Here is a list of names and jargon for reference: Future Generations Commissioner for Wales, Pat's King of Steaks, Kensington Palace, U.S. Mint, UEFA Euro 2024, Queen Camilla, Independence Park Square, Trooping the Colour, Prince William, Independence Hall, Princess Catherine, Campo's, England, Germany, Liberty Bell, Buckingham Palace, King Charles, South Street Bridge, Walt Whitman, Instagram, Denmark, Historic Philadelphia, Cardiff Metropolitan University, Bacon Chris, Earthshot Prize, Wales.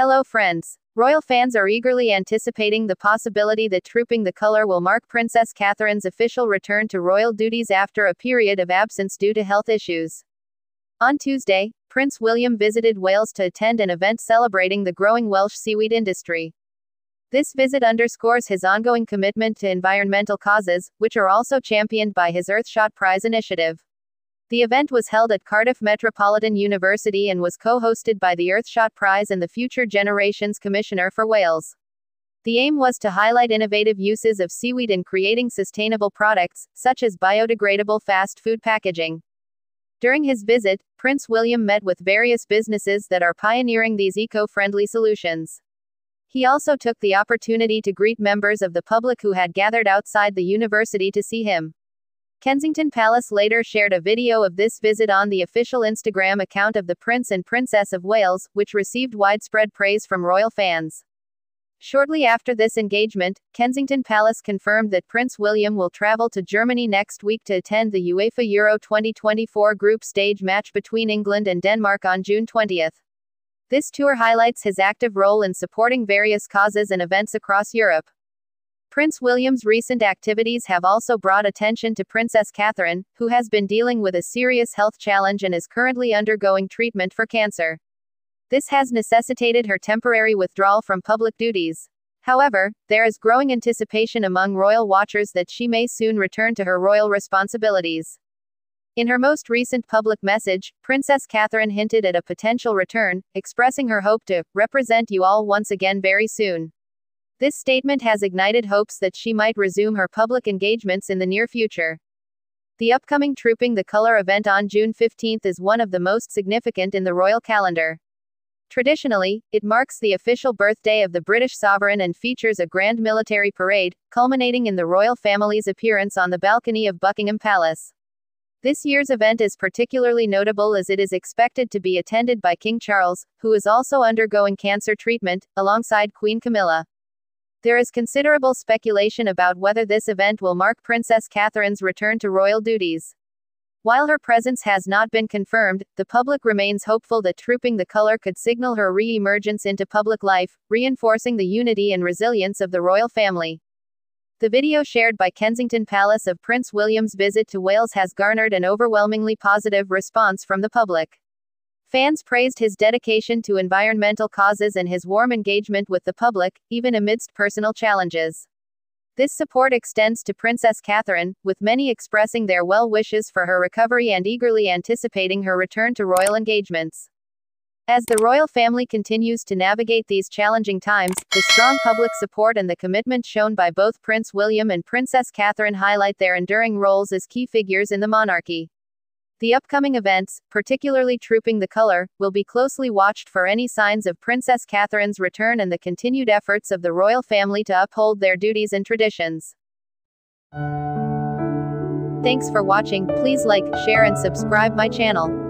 Hello friends. Royal fans are eagerly anticipating the possibility that Trooping the Colour will mark Princess Catherine's official return to royal duties after a period of absence due to health issues. On Tuesday, Prince William visited Wales to attend an event celebrating the growing Welsh seaweed industry. This visit underscores his ongoing commitment to environmental causes, which are also championed by his Earthshot Prize initiative. The event was held at Cardiff Metropolitan University and was co-hosted by the Earthshot Prize and the Future Generations Commissioner for Wales. The aim was to highlight innovative uses of seaweed in creating sustainable products, such as biodegradable fast food packaging. During his visit, Prince William met with various businesses that are pioneering these eco-friendly solutions. He also took the opportunity to greet members of the public who had gathered outside the university to see him. Kensington Palace later shared a video of this visit on the official Instagram account of the Prince and Princess of Wales, which received widespread praise from royal fans. Shortly after this engagement, Kensington Palace confirmed that Prince William will travel to Germany next week to attend the UEFA Euro 2024 group stage match between England and Denmark on June 20. This tour highlights his active role in supporting various causes and events across Europe. Prince William's recent activities have also brought attention to Princess Catherine, who has been dealing with a serious health challenge and is currently undergoing treatment for cancer. This has necessitated her temporary withdrawal from public duties. However, there is growing anticipation among royal watchers that she may soon return to her royal responsibilities. In her most recent public message, Princess Catherine hinted at a potential return, expressing her hope to represent you all once again very soon. This statement has ignited hopes that she might resume her public engagements in the near future. The upcoming Trooping the Colour event on June 15 is one of the most significant in the royal calendar. Traditionally, it marks the official birthday of the British sovereign and features a grand military parade, culminating in the royal family's appearance on the balcony of Buckingham Palace. This year's event is particularly notable as it is expected to be attended by King Charles, who is also undergoing cancer treatment, alongside Queen Camilla. There is considerable speculation about whether this event will mark Princess Catherine's return to royal duties. While her presence has not been confirmed, the public remains hopeful that Trooping the Colour could signal her re-emergence into public life, reinforcing the unity and resilience of the royal family. The video shared by Kensington Palace of Prince William's visit to Wales has garnered an overwhelmingly positive response from the public. Fans praised his dedication to environmental causes and his warm engagement with the public, even amidst personal challenges. This support extends to Princess Catherine, with many expressing their well wishes for her recovery and eagerly anticipating her return to royal engagements. As the royal family continues to navigate these challenging times, the strong public support and the commitment shown by both Prince William and Princess Catherine highlight their enduring roles as key figures in the monarchy. The upcoming events, particularly Trooping the Colour, will be closely watched for any signs of Princess Catherine's return and the continued efforts of the royal family to uphold their duties and traditions. Thanks for watching. Please like, share and subscribe my channel.